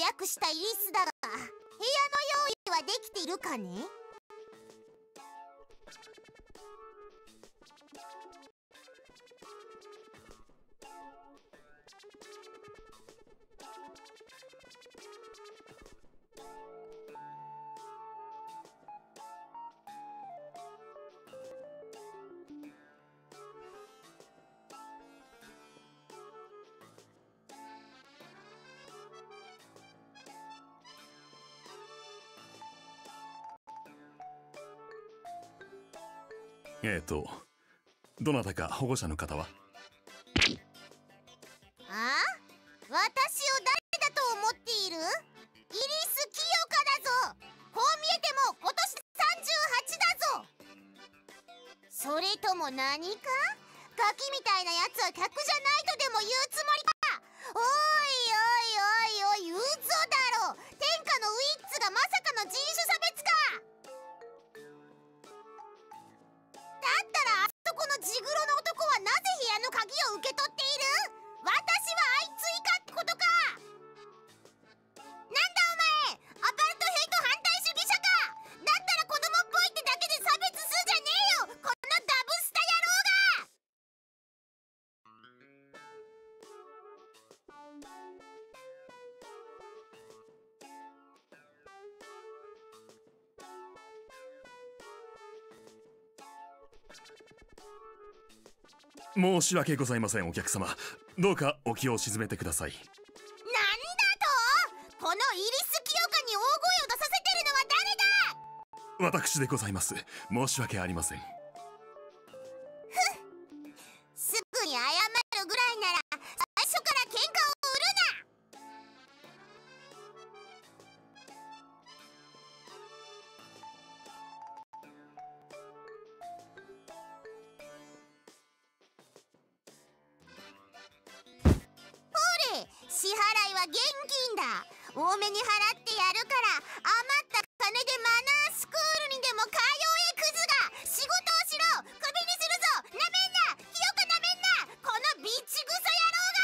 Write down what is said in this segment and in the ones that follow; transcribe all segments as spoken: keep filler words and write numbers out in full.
約したイリスだが、部屋の用意はできているかね？えっと、どなたか保護者の方は？ああ？私を誰だと思っている？イリス・キヨカだぞ。こう見えても今年さんじゅうはちだぞ。それとも何か？ガキみたいなやつは客じゃないとでも言うつもりか？おいおいおいおい、嘘だろ。天下のウィッツがまさかの人種差別か？ジグロの男はなぜ部屋の鍵を受け取っている？私はあいつ以下ってことか？なんだお前、アパルトヘイト反対主義者か？だったら子供っぽいってだけで差別するじゃねえよ、このダブスタ野郎が！申し訳ございません、お客様。どうかお気を沈めてください。なんだと？このイリス・キヨカに大声を出させてるのは誰だ？私でございます。申し訳ありません。ふっ、すぐに謝るぐらいなら最初から喧嘩を売るな。支払いは現金だ。多めに払ってやるから余った金でマナースクールにでも通えクズが。仕事をしろ、クビにするぞ。なめんな、清くなめんな、このビッチグソ野郎が。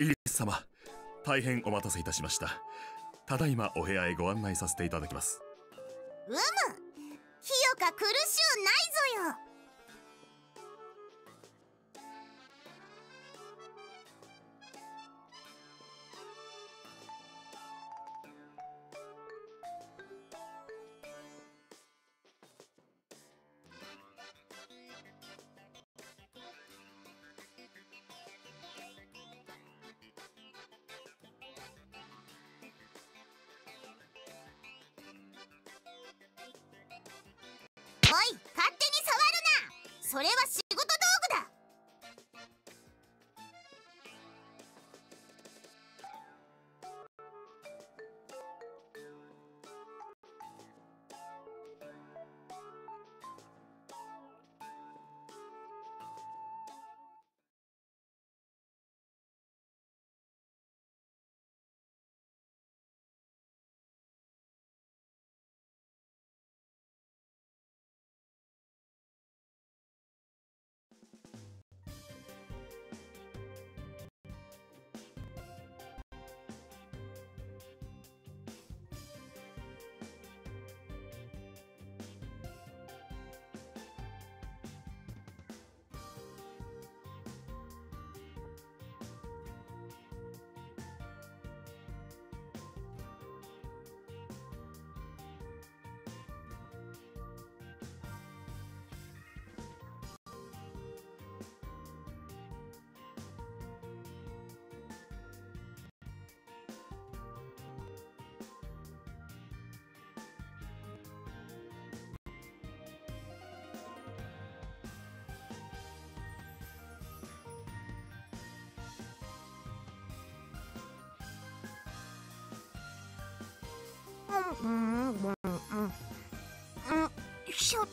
イリス様、大変お待たせいたしました。ただいまお部屋へご案内させていただきます。うむ、清か苦しゅうないぞよ。おい、勝手に触るな。それは仕事道具だ。ひょっと。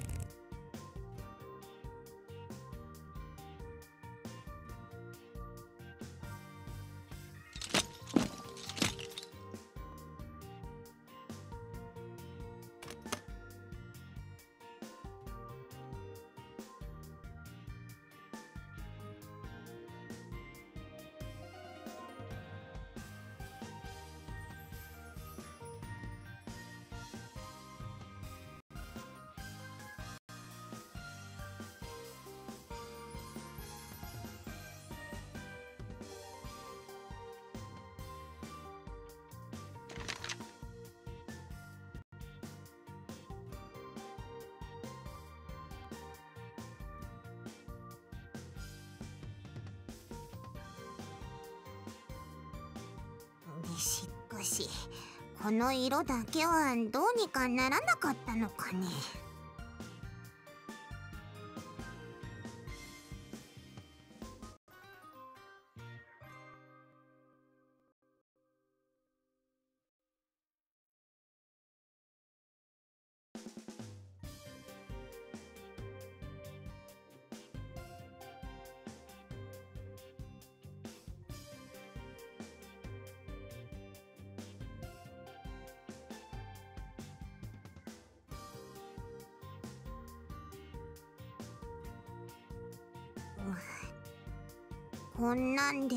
しかしこの色だけはどうにかならなかったのかね。こんなんで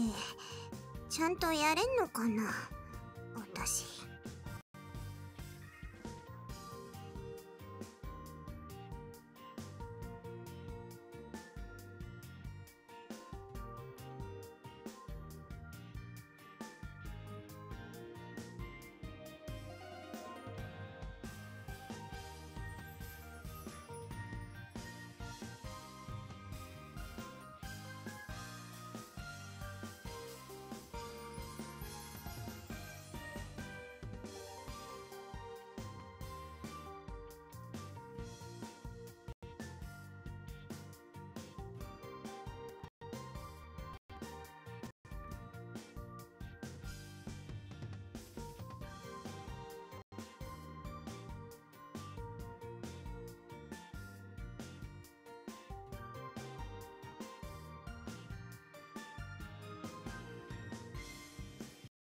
ちゃんとやれんのかな、私。